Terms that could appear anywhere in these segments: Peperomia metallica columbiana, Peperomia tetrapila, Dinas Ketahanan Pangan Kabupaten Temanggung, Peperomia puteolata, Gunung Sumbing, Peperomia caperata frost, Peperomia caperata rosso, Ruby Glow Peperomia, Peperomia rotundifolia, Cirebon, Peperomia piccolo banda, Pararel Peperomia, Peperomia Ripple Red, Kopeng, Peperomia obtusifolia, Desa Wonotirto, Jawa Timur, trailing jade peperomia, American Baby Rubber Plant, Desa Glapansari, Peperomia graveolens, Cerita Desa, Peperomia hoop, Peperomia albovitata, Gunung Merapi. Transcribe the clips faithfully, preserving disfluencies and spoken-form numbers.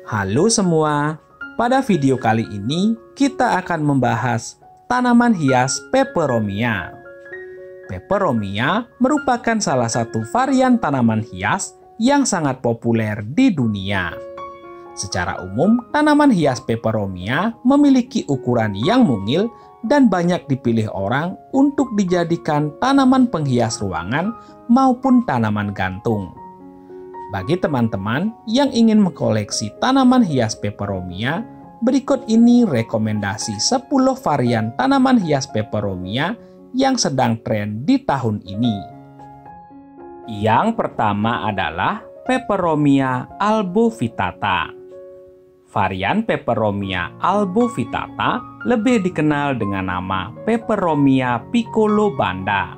Halo semua, pada video kali ini kita akan membahas tanaman hias Peperomia. Peperomia merupakan salah satu varian tanaman hias yang sangat populer di dunia. Secara umum, tanaman hias Peperomia memiliki ukuran yang mungil dan banyak dipilih orang untuk dijadikan tanaman penghias ruangan maupun tanaman gantung. Bagi teman-teman yang ingin mengkoleksi tanaman hias Peperomia, berikut ini rekomendasi sepuluh varian tanaman hias Peperomia yang sedang tren di tahun ini. Yang pertama adalah Peperomia albovitata. Varian Peperomia albovitata lebih dikenal dengan nama Peperomia piccolo banda.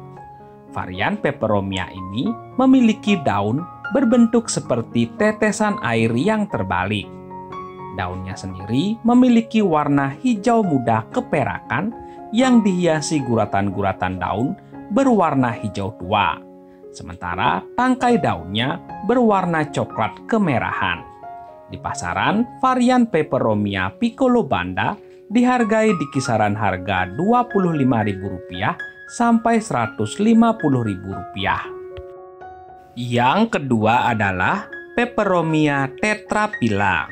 Varian Peperomia ini memiliki daun berbentuk seperti tetesan air yang terbalik. Daunnya sendiri memiliki warna hijau muda keperakan yang dihiasi guratan-guratan daun berwarna hijau tua. Sementara tangkai daunnya berwarna coklat kemerahan. Di pasaran, varian Peperomia piccolo banda dihargai di kisaran harga dua puluh lima ribu rupiah sampai seratus lima puluh ribu rupiah. Yang kedua adalah Peperomia tetrapila.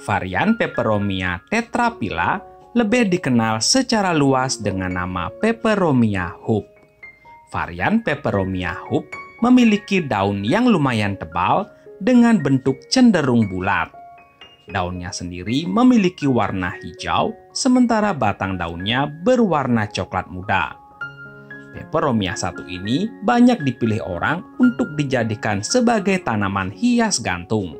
Varian Peperomia tetrapila lebih dikenal secara luas dengan nama Peperomia hoop. Varian Peperomia hoop memiliki daun yang lumayan tebal dengan bentuk cenderung bulat. Daunnya sendiri memiliki warna hijau, sementara batang daunnya berwarna coklat muda. Peperomia satu ini banyak dipilih orang untuk dijadikan sebagai tanaman hias gantung.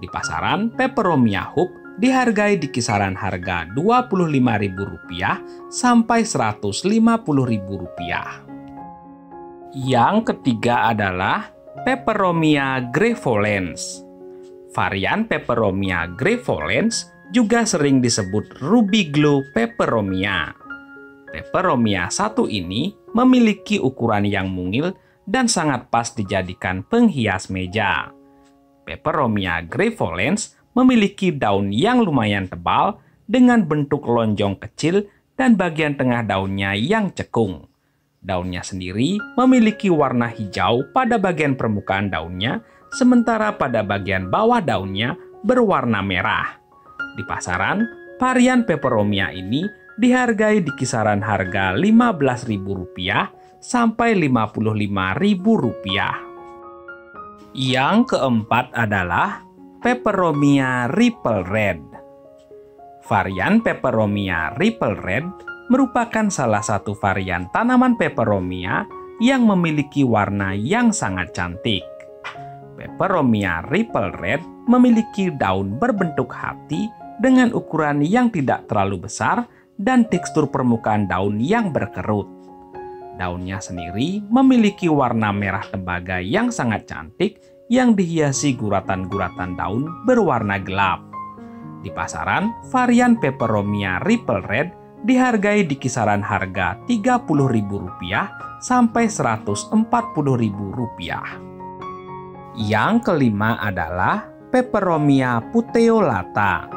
Di pasaran, Peperomia hoop dihargai di kisaran harga dua puluh lima ribu rupiah sampai seratus lima puluh ribu rupiah. Yang ketiga adalah Peperomia graveolens. Varian Peperomia graveolens juga sering disebut Ruby Glow Peperomia. Peperomia satu ini memiliki ukuran yang mungil dan sangat pas dijadikan penghias meja. Peperomia graveolens memiliki daun yang lumayan tebal dengan bentuk lonjong kecil dan bagian tengah daunnya yang cekung. Daunnya sendiri memiliki warna hijau pada bagian permukaan daunnya, sementara pada bagian bawah daunnya berwarna merah. Di pasaran, varian Peperomia ini dihargai di kisaran harga lima belas ribu rupiah sampai lima puluh lima ribu rupiah. Yang keempat adalah Peperomia Ripple Red. Varian Peperomia Ripple Red merupakan salah satu varian tanaman Peperomia yang memiliki warna yang sangat cantik. Peperomia Ripple Red memiliki daun berbentuk hati dengan ukuran yang tidak terlalu besar dan tekstur permukaan daun yang berkerut. Daunnya sendiri memiliki warna merah tembaga yang sangat cantik yang dihiasi guratan-guratan daun berwarna gelap. Di pasaran, varian Peperomia Ripple Red dihargai di kisaran harga tiga puluh ribu rupiah sampai seratus empat puluh ribu rupiah. Yang kelima adalah Peperomia puteolata.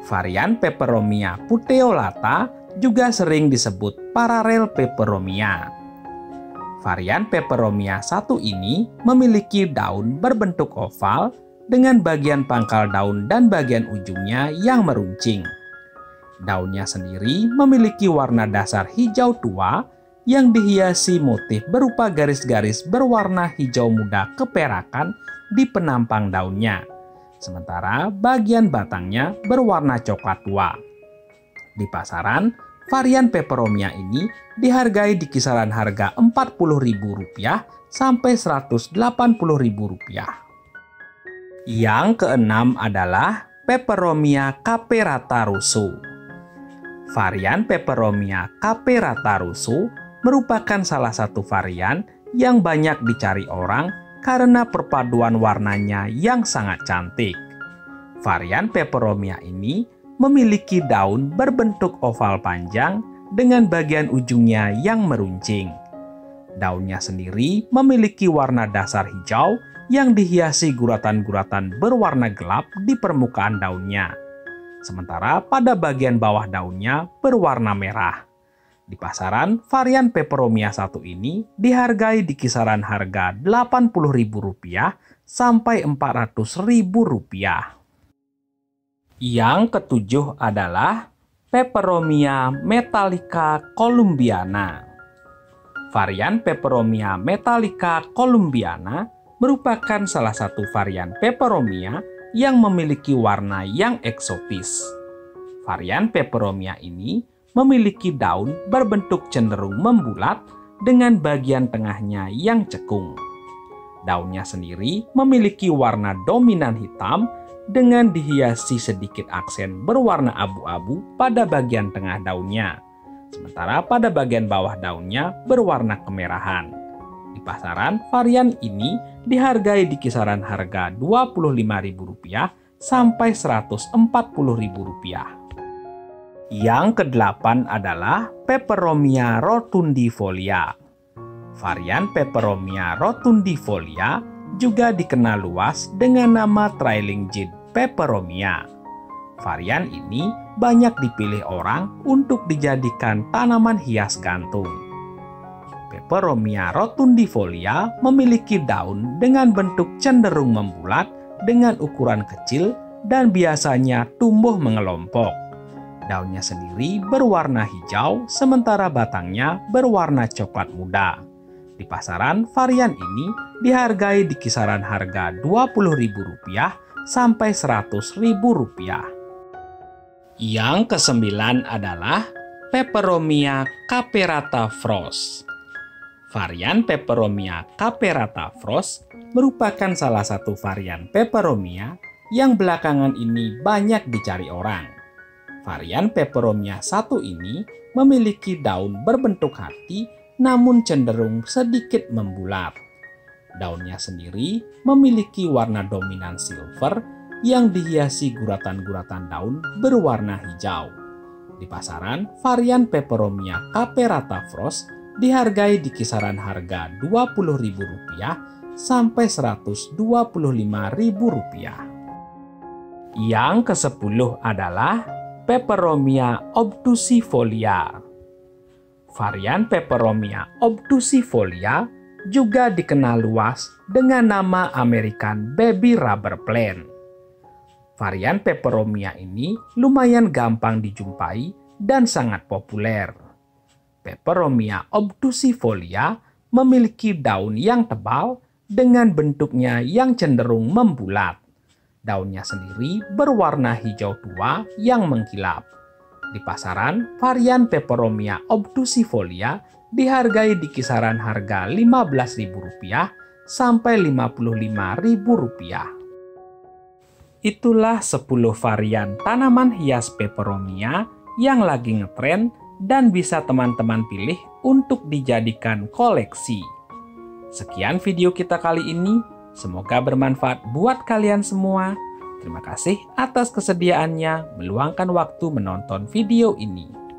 Varian Peperomia puteolata juga sering disebut Pararel Peperomia. Varian Peperomia satu ini memiliki daun berbentuk oval dengan bagian pangkal daun dan bagian ujungnya yang meruncing. Daunnya sendiri memiliki warna dasar hijau tua yang dihiasi motif berupa garis-garis berwarna hijau muda keperakan di penampang daunnya. Sementara bagian batangnya berwarna coklat tua. Di pasaran, varian Peperomia ini dihargai di kisaran harga empat puluh ribu rupiah sampai seratus delapan puluh ribu rupiah. Yang keenam adalah Peperomia caperata rosso. Varian Peperomia caperata rosso merupakan salah satu varian yang banyak dicari orang karena perpaduan warnanya yang sangat cantik. Varian Peperomia ini memiliki daun berbentuk oval panjang dengan bagian ujungnya yang meruncing. Daunnya sendiri memiliki warna dasar hijau yang dihiasi guratan-guratan berwarna gelap di permukaan daunnya. Sementara pada bagian bawah daunnya berwarna merah. Di pasaran, varian Peperomia satu ini dihargai di kisaran harga delapan puluh ribu rupiah sampai empat ratus ribu rupiah. Yang ketujuh adalah Peperomia metallica columbiana. Varian Peperomia metallica columbiana merupakan salah satu varian Peperomia yang memiliki warna yang eksotis. Varian Peperomia ini memiliki daun berbentuk cenderung membulat dengan bagian tengahnya yang cekung. Daunnya sendiri memiliki warna dominan hitam dengan dihiasi sedikit aksen berwarna abu-abu pada bagian tengah daunnya. Sementara pada bagian bawah daunnya berwarna kemerahan. Di pasaran, varian ini dihargai di kisaran harga dua puluh lima ribu rupiah sampai seratus empat puluh ribu rupiah. Yang kedelapan adalah Peperomia rotundifolia. Varian Peperomia rotundifolia juga dikenal luas dengan nama trailing jade peperomia. Varian ini banyak dipilih orang untuk dijadikan tanaman hias gantung. Peperomia rotundifolia memiliki daun dengan bentuk cenderung membulat dengan ukuran kecil dan biasanya tumbuh mengelompok. Daunnya sendiri berwarna hijau sementara batangnya berwarna coklat muda. Di pasaran, varian ini dihargai di kisaran harga dua puluh ribu rupiah sampai seratus ribu rupiah. Yang kesembilan adalah Peperomia caperata frost. Varian Peperomia caperata frost merupakan salah satu varian Peperomia yang belakangan ini banyak dicari orang. Varian Peperomia satu ini memiliki daun berbentuk hati namun cenderung sedikit membulat. Daunnya sendiri memiliki warna dominan silver yang dihiasi guratan-guratan daun berwarna hijau. Di pasaran, varian Peperomia caperata frost dihargai di kisaran harga dua puluh ribu rupiah sampai seratus dua puluh lima ribu rupiah. Yang kesepuluh adalah Peperomia obtusifolia. Varian Peperomia obtusifolia juga dikenal luas dengan nama American Baby Rubber Plant. Varian Peperomia ini lumayan gampang dijumpai dan sangat populer. Peperomia obtusifolia memiliki daun yang tebal dengan bentuknya yang cenderung membulat. Daunnya sendiri berwarna hijau tua yang mengkilap. Di pasaran, varian Peperomia obtusifolia dihargai di kisaran harga lima belas ribu rupiah sampai lima puluh lima ribu rupiah. Itulah sepuluh varian tanaman hias Peperomia yang lagi ngetrend dan bisa teman-teman pilih untuk dijadikan koleksi. Sekian video kita kali ini, semoga bermanfaat buat kalian semua. Terima kasih atas kesediaannya meluangkan waktu menonton video ini.